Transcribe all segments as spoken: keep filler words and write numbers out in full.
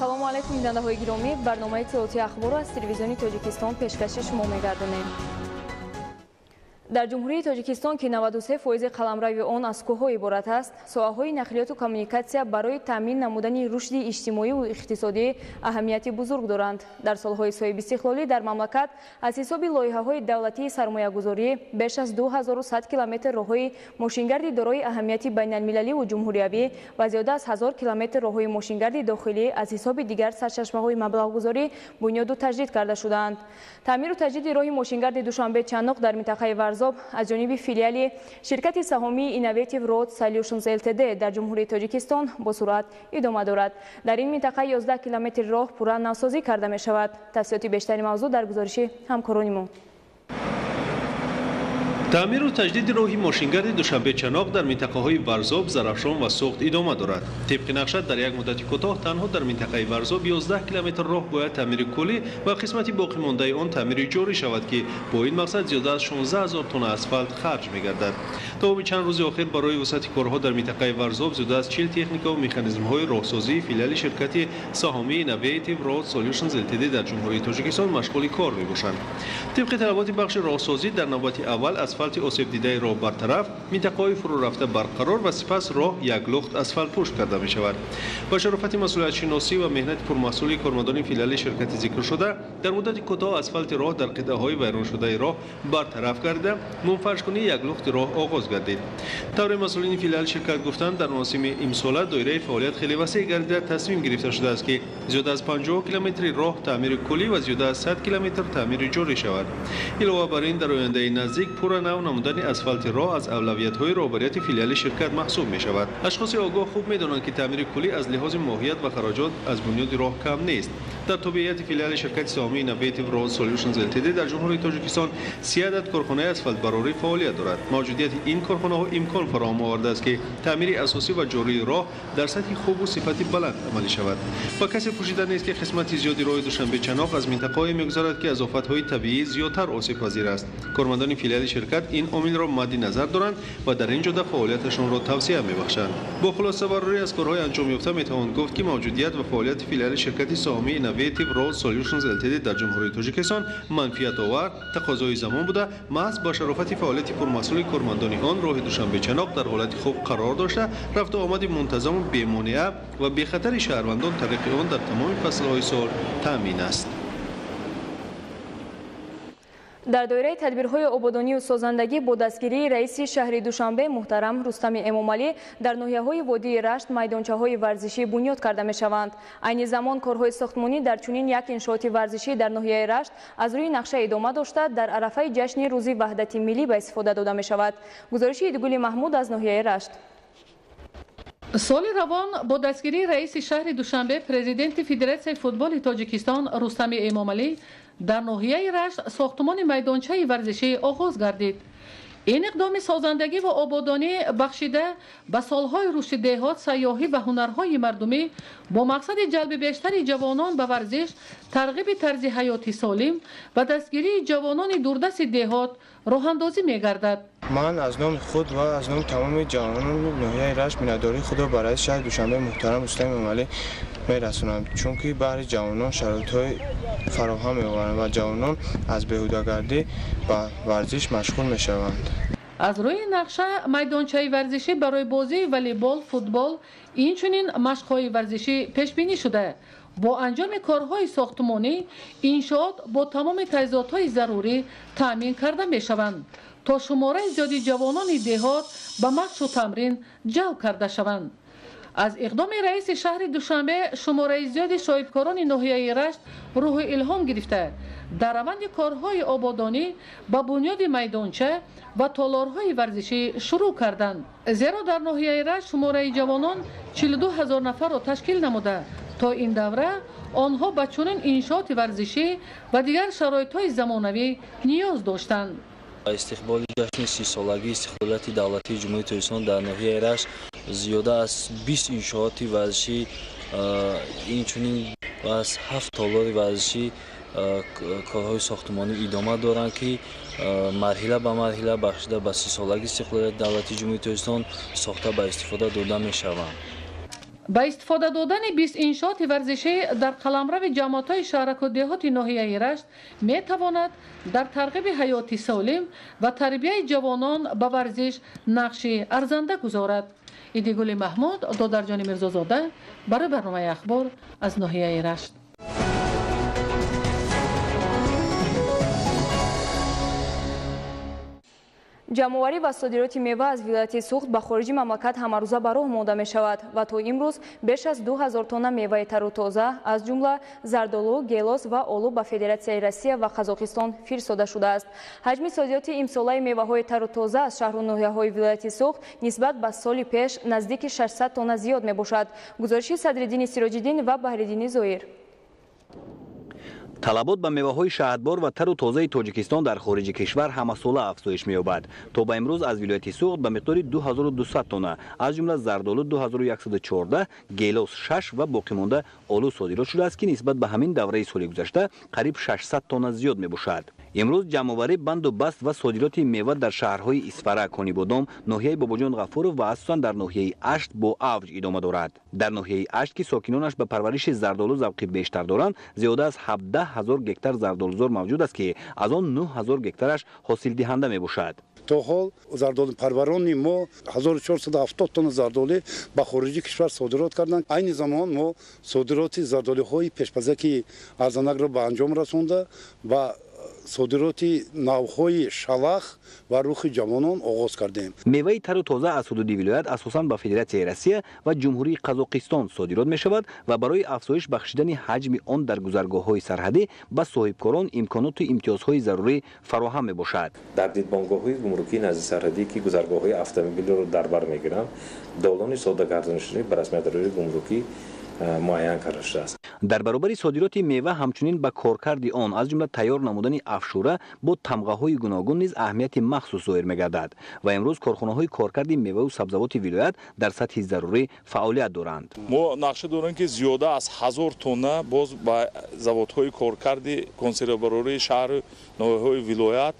سلام علیکم بیننده های گرامی، برنامه اطلاعاتی اخبار از تلویزیون تاجیکستان پیشکش شما می‌گردانیم. در جمهوری تاجیکستان که نود و سه درصد قلمرو آن از کوه‌ها عبارت است، ساحه‌های نقلیات و کمیونیکاسیا برای تامین نمودن رشد اجتماعی و اقتصادی اهمیت بزرگ دارند. در سال‌های صاحب استقلالی در مملکت از حساب لایحه‌های دولتی سرمایه‌گذاری بیش از دو هزار و صد کیلومتر راه‌های ماشینگردی دارای اهمیت بین‌المللی و جمهوری‌وی و زیاده از هزار کیلومتر راه‌های ماشینگردی داخلی از حساب دیگر سرچشمه‌های مبلغ‌گذاری بنیاد و تجدید کرده شدند. تعمیر و تجدید راه ماشینگرد دوشنبه چنوق در منطقه ورز از جانب فیلیال شرکت سهامی اینوویتیو رود سالیوشنز التد در جمهوری تاجیکستان با سرعت ادامه دارد. در این منطقه یازده کیلومتر راه پورا نوسازی کرده می شود. تفصیلات بیشتر موضوع در گزارش همکارانمون. تعمیر و تجدید راهی ماشینگرد دوشنبه چناق در منطقه های ورزاب، زرافشان و سوخت ادامه دارد. طبق نقشه در یک مدت کوتاه تنها در منطقه ورزاب یازده کیلومتر راه باید تعمیر کلی و قسمتی باقی مانده آن تعمیر جاری شود که با این مقصد زیاده از شانزده هزار تن اسفالت خرج می‌گردد. تا به چند روز آخر برای وسعت کارها در منطقه ورزاب زیاده از چهل تکنیکا و مکانیزم‌های راهسازی فیلیال شرکت سهامی اینوویتیو رود سالیوشنز التد در جمهوری تاجیکستان مشغول کار می‌باشند. طبق طلبات بخش راهسازی در نوبت اول از اسفالت آسیب دیده راه برطرف، منطقه‌های فرو رفته برقرار و سپس راه یک لخت اسفالت پوش کرده می شود. با شرافت مسئولیت شناسی و مهنت پرمسئولی کارمندان فیلیال شرکت ذکر شده، در مدت کوتاه اسفالت راه در قطعه‌های ویران شده راه برطرف کرده، منفرش کنی یک لخت راه آغاز گردید. طور مسئولین فیلیال شرکت گفتند در موسم امسال دایره فعالیت خیلی وسیع گردیده، تصمیم گرفته شده است که زیاده از پنجاه کیلومتر راه تعمیر کلی و زیاده از صد کیلومتر تعمیر جاری شود. علاوه بر این در آینده نزدیک پورا نو نمودن اسفالت راه از اولویت‌های رهبری فیلیال شرکت محسوب می‌شود. اشخاص آگاه خوب می‌دانند که تعمیر کلی از لحاظ ماهیت و خراجات از بنیاد راه کم نیست. در تابعیت فیلیال شرکت سهامی اینوویتیو رود سالیوشنز التد در جمهوری تاجیکستان سی عدد کارخانه اسفالت براری فعالیت دارد. موجودیت این کارخانه‌ها امکان فراهم آورده است که تعمیر اساسی و جاری راه در سطح خوب و صفتی بلند عملی شود. و کسی پوشیده نیست که قسمت زیادی راه دوشنبه چناق از منطقه‌ای می‌گذرد که از آفت‌های طبیعی زیادتر آسیب‌پذیر است. کارمندان فیلیال شرکت این عامل را مد نظر دارند و در این جهت فعالیتشان را توسعه می‌بخشند. با خلاصه برداری از کارهای انجام یافته می‌توان گفت که موجودیت و فعالیت فیلیال شرکت سهامی اینوویتیو رود سالیوشنز التد در جمهوری تاجیکستان منفعت آور، تقاضای زمان بوده. محض با شرافت فعالیت پرمسئول کارمندان آن، راه دوشنبه چناق در حالت خوب قرار داشته، رفت و آمد منتظم و بی‌مانع و بی خطر شهروندان طریق آن در تمام فصل‌های سال تامین است. در دایره تدبیرهای آبادانی و سازندگی با دستگیری رئیس شهر دوشنبه محترم رستم امامعلی در ناحیه‌های وادی رشت میدانچه‌های ورزشی بنیاد کرده می‌شوند. عین زمان کارهای ساختمانی در چنین یک انشاءات ورزشی در ناحیه رشت از روی نقشه ادامه داشته، در عرفه جشن روزی وحدت ملی به استفاده داده می‌شود. گزارش ایدگل محمود از ناحیه رشت. سال روان با دستگیری رئیس شهر دوشنبه پرزیدنت فدراسیون فوتبال تاجیکستان رستم امامعلی در ناحیه رشت ساختمان میدانچه ورزشی آغاز گردید. این اقدام سازندگی و آبادانی بخشیده به سالهای رشد دهات، سیاحی و هنرهای مردمی با مقصد جلب بیشتر جوانان به ورزش، ترغیب طرز حیاتی سالم و دستگیری جوانان دوردست دهات راه‌اندازی می‌گردد. من از نام خود و از نام تمام جوانان ناحیه رشت میناداری خود را برای شهر دوشنبه محترم رستم امامعلی می‌رسانم، چون که برای جوانان شرایط‌های فراهم می‌آورند و جوانان از بهوده‌گردی و ورزش مشغول می‌شوند. از روی نقشه میدانچه‌های ورزشی برای بازی والیبال، فوتبال، اینچنین مشق‌های ورزشی پیش بینی شده. با انجام کارهای ساختمانی، انشاءات با تمام تجهیزات‌های ضروری تامین کرده می‌شوند تا شماره زیادی جوانان دهات به مشق و تمرین جلب کرده شوند. از اقدام رئیس شهر دوشنبه شماره زیاد صاحبکاران ناحیه رشت روح الهام گرفته، در روند کارهای آبادانی به بنیاد میدانچه و تالارهای ورزشی شروع کردند، زیرا در ناحیه رشت شماره جوانان چهل و دو هزار نفر را تشکیل نموده. تا این دوره آنها به چنین انشاءات ورزشی و دیگر شرایطهای زمانوی نیاز داشتند. استقبال جشن سی سالگی استقلال دولتی جمهوری تاجیکستان در ناحیه رشت زیاده از بیست انشاءات ورزشی، اینچنین از هفت تالار ورزشی کارهای ساختمانی ادامه دارند که مرحله به مرحله بخشیده به سی سالگی استقلال دولتی جمهوری تاجیکستان ساخته به استفاده داده می‌شوند. با استفاده دادن بیست انشاءات ورزشی در قلمرو جماعت‌های شهرک و دهاتی ناحیه رشت می تواند در ترغیب حیاتی سالم و تربیت جوانان به ورزش نقش ارزنده گذارد. ایدگل محمود، دادرجان میرزازاده، برای برنامه اخبار از ناحیه رشت. جمع‌آوری و صادرات میوه از ولایت سوخت به خارج مملکت هم‌روزه به راه مانده می‌شود و تا امروز بیش از دو هزار تن میوه تر و تازه از جمله زردآلو، گیلاس و آلو به فدراسیای روسیه و قزاقستان فرستاده شده است. حجم صادرات امساله میوه‌های تر و تازه از شهر و ناحیه‌های ولایت سوخت نسبت به سال پیش نزدیک ششصد تن زیاد می‌باشد. گزارش صدرالدین سیراج‌الدین و بهرالدین زایر. طلبات به میوه‌های شهدبار و تر و تازه تاجیکستان در خارج کشور همه‌ساله افزایش می‌یابد. تا به امروز از ولایت سوخت به مقدار دو هزار و دویست تن از جمله زردآلو دو هزار و صد و چهارده، گیلاس شش و باقی مانده آلو صادرات شده است که نسبت به همین دوره سال گذشته قریب ششصد تن زیاد می‌باشد. امروز جمع‌آوری بند و بست و صادرات میوه در شهرهای اسفره، کانیبادام، ناحیه باباجان غفورو و اصلا در ناحیه اشت با اوج ادامه دارد. در ناحیه اشت که ساکنانش به پرورش زردآلو ذوقی بیشتر دارند، زیاده از هفده هزار گکتار زردآلوزار موجود است که از آن نه هزار گکتارش حاصل دهنده میباشد. تا حال زردآلو پرورانی ما هزار و چهارصد و هفتاد تن زردآلو به خارج کشور صادرات کردند. عین زمان ما صادرات زردآلوهای پیشپزکی ارزانگ را به انجام رساند و صادراتی نوهای شلاخ و روخ جوانان آغاز کردیم. میوه تر و تازه از حدود ولایت اساساً به فدراسیای روسیه و جمهوری قزاقستان صادرات می شود و برای افزایش بخشیدن حجم آن در گذرگاه‌های سرحدی به صاحبکاران امکانات و امتیازهای ضروری فراهم می باشد. در دیدبانگاه‌های گمرکی نزد سرحدی که گذرگاه‌های اتومبیل را در بر می‌گیرند، دالان سوداگردانی شده به رسمیت در گمرکی معین کرده شده است. در برابر صادرات میوه همچنین به کارکرد آن از جمله تیار نمودن افشوره با تمغه‌های گوناگون نیز اهمیت مخصوص ظاهر می‌گردد و امروز کارخانه‌های کارکرد میوه و سبزیجات ولایت در سطح ضروری فعالیت دارند. ما نقشه داریم که زیاده از هزار تن باز با زوادهای کارکرد کنسروبروری شهر نوهای ولایت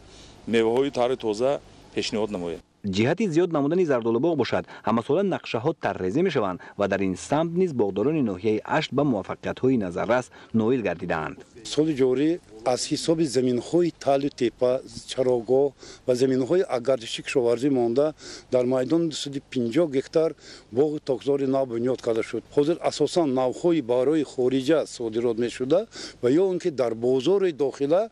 میوه‌های تازه تازه پیشنهاد نماییم. جهتی زیاد نمودن زردآلو باغ باشد، همساله نقشه ها طراحی می شوند و در این سمت نیز باغداران ناحیه اشت به موفقیت های نظررس نائل گردیدند. سال جاری از حساب زمین های تل و تپه، چراگاه و زمین های آگردشی کشاورزی مانده در میدان دویست و پنجاه گکتار باغ تاکزار نو بنیاد کرده شد. حاضر اساساً نوهای برای خارج صادرات می شده و یا اینکه در بازار داخله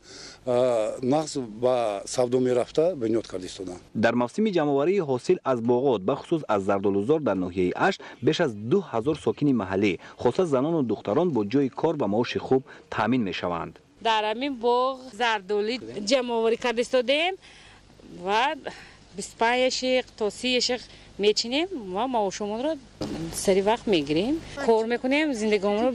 نقض به سودا می رفته بنیاد کرده شدند. در موسم جمع‌آوری حاصل از باغات به خصوص از زردآلوزار در ناحیه اشت بیش از دو هزار ساکن محلی خصوصا زنان و دختران با جای کار و معاش خوب تامین می شوند. در همین باغ زردآلو جمع‌آوری کرده شدیم و بیست و پنج شیق تا سی شیق میچینیم و معاشمون را سری وقت میگیریم، کار میکنیم، زندگیمون رو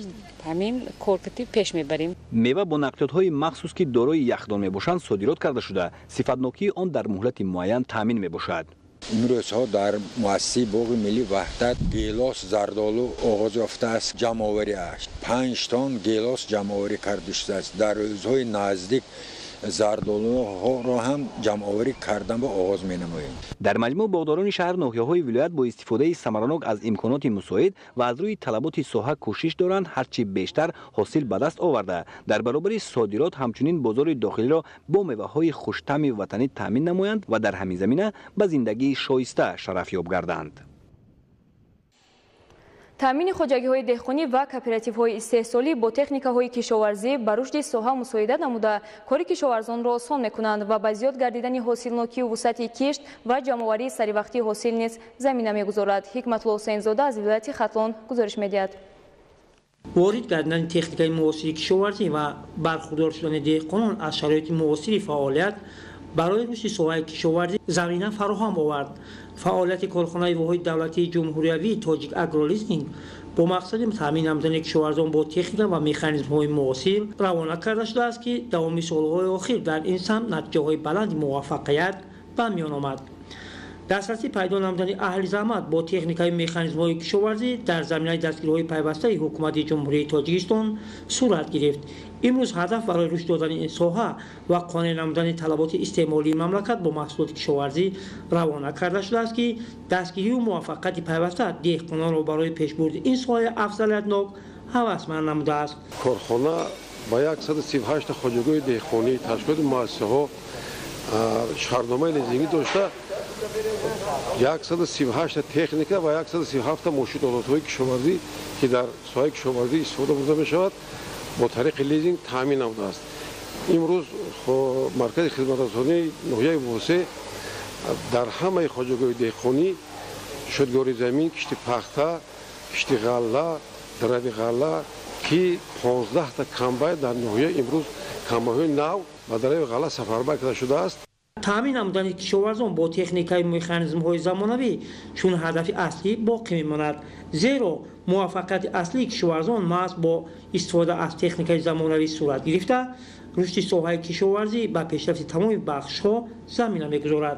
همین کارکردی پیش میبریم. میوه با نقطه‌های مخصوص که دارای یخدان میباشند صادرات کرده شده، صفتناکی آن در مهلت معین تامین میباشد. امروزها در مؤسسه باغ ملی وحدت گیلاس زردآلو آغاز یافته است. جمع‌آوری است پنج تن گیلاس جمع‌آوری کرده شده است. در روزهای نزدیک زردآلوها را هم جمع‌آوری کردن و آغاز می‌نماییم. در مجموع باغداران شهر ناحیه‌های ولایت با استفاده ثمرناک از امکانات مساعد و از روی طلبات ساحه کوشش دارند هرچی بیشتر حاصل به دست آورده در برابر صادرات همچنین بازار داخلی را با میوه‌های خوش‌طعم وطنی تامین نمایند و در همین زمینه به زندگی شایسته شرفیاب گردند. تامین خوجاگی‌های دهقانی و کوپراتیوهای استحصالی با تکنیک‌های کشاورزی بر رشد ساحه مساعدت نموده، کار کشاورزان را آسان می‌کنند و به زیاد گردیدن حاصلناکی و وسعت کشت و جمع‌آوری سری‌وقتی حاصل نیز زمینه می‌گذارد. حکمت‌الله حسین‌زاده از ولایت خاتون گزارش می‌دهد. وارد کردن تکنیک‌های معاصر کشاورزی و برخوردار شدن دهقانان از شرایط معاصر فعالیت برای رشد ساحه کشاورزی زمینه فراهم آورد. فعالیت کارخانه‌های واحد دولتی جمهوری‌آوی تاجیک اگرولیزینگ با مقصد تامین نمودن کشاورزان با تکنیک و مکانیزم‌های معاصر روانه کرده شده است که دوام سال‌های اخیر در این سمت نتیجه‌های بلند موفقیت به میان آمد. دسترسی پیدا نمودن اهل زحمت با تکنیک‌های مکانیزم‌های کشاورزی در زمینه دستگیری‌های پیوسته حکومت جمهوری تاجیکستان صورت گرفت. امروز هدف برای رشد دادن این ساحه و قانع نمودن طلبات استعماری مملکت با محصولات کشاورزی روانه کرده شده است که دستگیری و موفقیت پیوسته دهقانان را برای پیشبرد این ساحه افضلیت‌ناک هوسمند نموده است. کارخانه با صد و سی و هشت خانگاه دهقانی تشکیل مؤسسه‌ها شهرنامه لیزینگی داشته، صد و سی و هشت تکنیکا و صد و سی و هفت مشهود آلات‌های کشاورزی که در ساحه کشاورزی استفاده برده می‌شود با طریق لیزینگ تامین نموده است. امروز مرکز خدمت رسانی ناحیه وسه در همه خواجه‌های دهقانی شدگاری زمین، کشت پخته، کشت غله، دروی غله که پانزده تا کمبای در ناحیه امروز کمبای نو و دروی غله سفربر کرده شده است. تامین نمودن کشاورزان با تکنیک‌های مکانیزم‌های زمانه‌ای چون هدف اصلی باقی می‌ماند، زیرا موفقیت اصلی کشاورزان محض با استفاده از تکنیک‌های زمانه‌ای صورت گرفته رشد ساحه کشاورزی به پیشرفت تمام بخش‌ها زمینه می‌گذارد.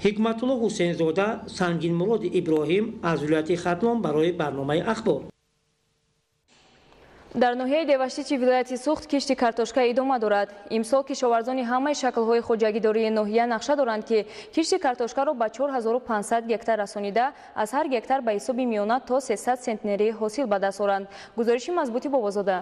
حکمت الله حسین زاده، سنگین مراد ابراهیم از ولایت ختلان برای برنامه اخبار. در ناحیه دوشیچی ولایتی سوخت کشت کارتوشکا ادامه دارد. امسال کشاورزان همه شکل‌های خودجگیداری ناحیه نقشه دارند که کشت کارتوشکا را به چهار هزار و پانصد گکتار رسانیده از هر گکتار به حساب میانه تا سیصد سنتنری حاصل به دست آورند. گزارش مضبوطی بابازاده.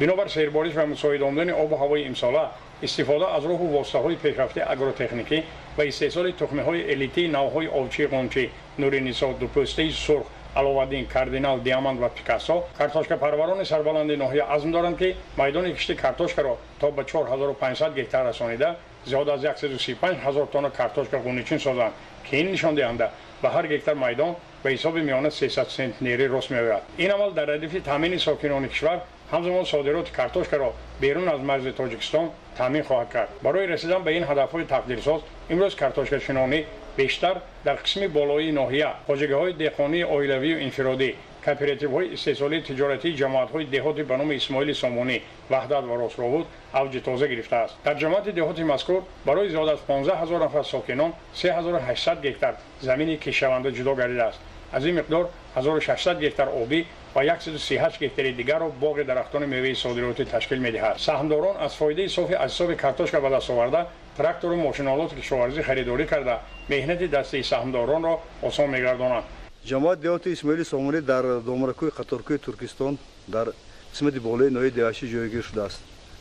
بنابر سیرباریش و مساعد آمدن آب و هوای امساله استفاده از راه و واسطه‌های پیشرفته اگروتکنیکی و استحصال تخمه‌های الیتی نوهای آبچی قمچی نورنیسا دوپوسته سرخ علاوه کاردینال دیاماند و پیکاسو کارتوشکا پروران سربلند ناحیه عزم دارند که میدان کشت کارتوشکا را تا به چهار هزار و پانصد گکتار رسانیده زیاد از صد و سی و پنج هزار تن کارتوشکا گونیچین سازند که این نشان دهنده به هر گکتار میدان به حساب میانه سیصد سنتنری راست می‌آید. این عمل در هدف تامین ساکنان کشور همزمان صادرات کارتوشکا را بیرون از مرز تاجیکستان تامین خواهد کرد. برای رسیدن به این هدف‌های تقدیرساز امروز کارتوشکا شناسی بیشتر در قسم بالایی ناحیه، خواجگی‌های دهقانی اویلوی و انفرادی، کوپراتیوهای استحصالی تجارتی، جماعت‌های دهاتی به نام اسماعیل سامونی، وحدت و راست‌روبود اوج تازه گرفته است. در جماعت دهاتی مذکور برای زیاد از پانزده هزار نفر ساکنان سه هزار و هشتصد گکتار زمین کشاورزی جدا گردیده است. از این مقدار هزار و ششصد گکتار آبی و صد و سی و هشت گکتار دیگر را باغ درختان میوه صادراتی تشکیل می‌دهد. سهامداران از فایده صافی از حساب کارتوشکا به دست آورده تراکتور و ماشین‌آلات کشاورزی خریداری کرده مهنت دسته سهامداران را آسان می‌گرداند. جماعت دهات اسماعیل سامونی در دامرکوی قطارکوی ترکستان در قسمت بالای ناحیه دوشی جایگیر شده است.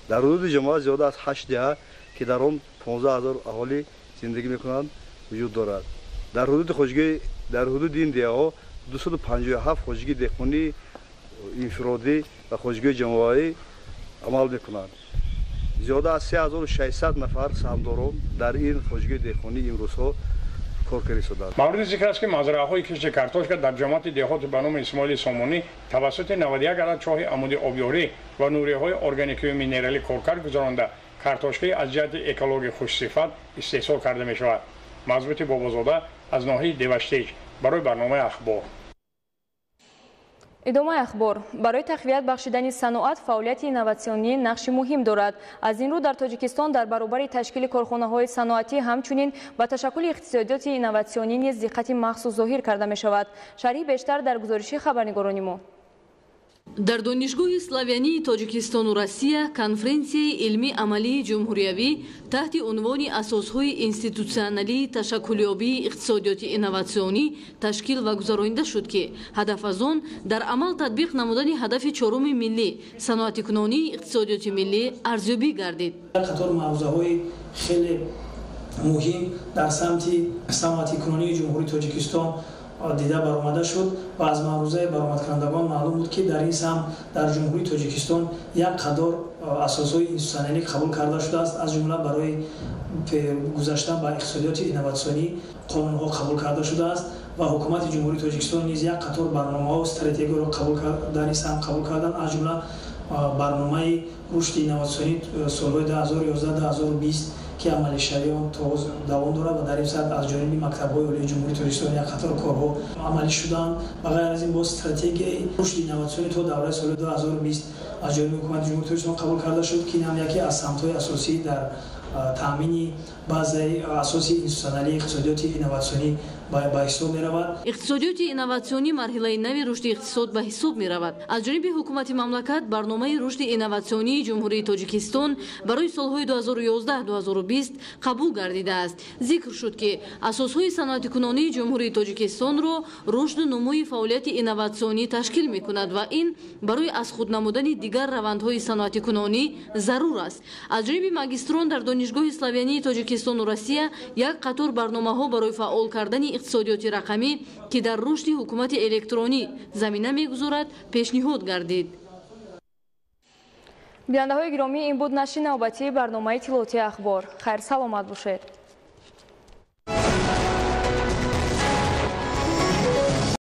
در حدود جماعت زیاد از هشت دهه که در آن پانزده هزار اهالی زندگی می‌کنند وجود دارد. در حدود خواجگی در حدود این دهه‌ها دویست و پنجاه و هفت خواجگی دهقانی انفرادی و خواجگی جماعی عمل می‌کنند. زیاد از سه هزار و ششصد نفر سهامداران در این خواجگی دهقانی امروزها کار کردند. مورد ذکر است که مزرعه‌های کشت کارتوشکا در جماعت دهات به نام اسماعیل سامونی توسط نود و یک عدد چاه عمودی آبیاری و نوریه‌های ارگانیکی و مینرالی کارکرد گذرانده کارتوشکای از جهت اکولوژی خوش صفت استحصال کرده می‌شود. مضبوطی بابازاده از ناحیه دوشتیج برای برنامه اخبار. ادامه اخبار. برای تقویت بخشیدن صنعت فعالیت اینواسیونی نقش مهم دارد. از این رو در تاجیکستان در برابر تشکیل کارخانه‌های صنعتی همچنین با تشکل اقتصادیات اینواسیونی نیز دقت مخصوص ظاهر کرده می شود. شرح بیشتر در گزارش خبرنگاران ما. در دانشگاه سلاویانی تاجیکستان و روسیه کنفرانسیای علمی عملی جمهوریوی تحت عنوان اساسهای اینستیتوسیونالی تشکلیابی اقتصادیات اینواسیونی تشکیل و گذرانده شد که هدف از آن در عمل تطبیق نمودن هدف چهارم ملی صنعت‌کنونی اقتصادیات ملی ارزیابی گردید. قطار موضوع‌های خیلی مهم در سمت صنعت‌کنونی جمهوری تاجیکستان دیده برآمده شد و از معروضه برآمد کنندگان معلوم بود که در این سم در جمهوری تاجیکستان یک قدار اساسهای اینستیتوسیونالی قبول کرده شده است، از جمله برای گذشتن به اقتصادیات اینواسیونی قانونها قبول کرده شده است و حکومت جمهوری تاجیکستان نیز یک قطار برنامه‌ها و استراتژی‌ها را قبول کرد در این سم قبول کردن، از جمله برنامه رشد اینواسیونی سال‌های دو هزار و یازده تا دو هزار و بیست که عمل شریان توز دوام دارد و در این سطح از جانب مکتب‌های عالی جمهوری تاجیکستان یک قطار کارها عملی شدن و غیر از این با استراتژی رشد اینواسیونی تا دوره سال دو هزار و بیست از جانب حکومت جمهوری تاجیکستان قبول کرده شد که این هم یکی از سمت‌های اساسی در تامینی بازی اساسی انسانی اقتصادیاتی اینواسیونی به حساب می رود. اقتصادیات اینواسیونی مرحله نوی رشد اقتصاد به حساب می رود. از جانب حکومت مملکت برنامه رشد اینواسیونی جمهوری تاجیکستان برای سالهای دو هزار و یازده تا دو هزار و بیست قبول گردیده است. ذکر شد که اساسهای صنعت کنونی جمهوری تاجیکستان را رشد و نموی فعالیت اینواسیونی تشکیل می کند و این برای از خود نمودن دیگر روندهای صنعت کنونی ضرور است. از جانب ماگستران در دانشگاه اسلامی تاجیکستان و روسیه یک قطار برنامه‌ها برای فعال کردن اقتصادیات رقمی که در رشد حکومت الکترونی زمینه می‌گذارد پیشنهاد گردید. بیننده‌های گرامی این بود نشر نوبتی برنامه طلوع اخبار. خیر سلامت باشید.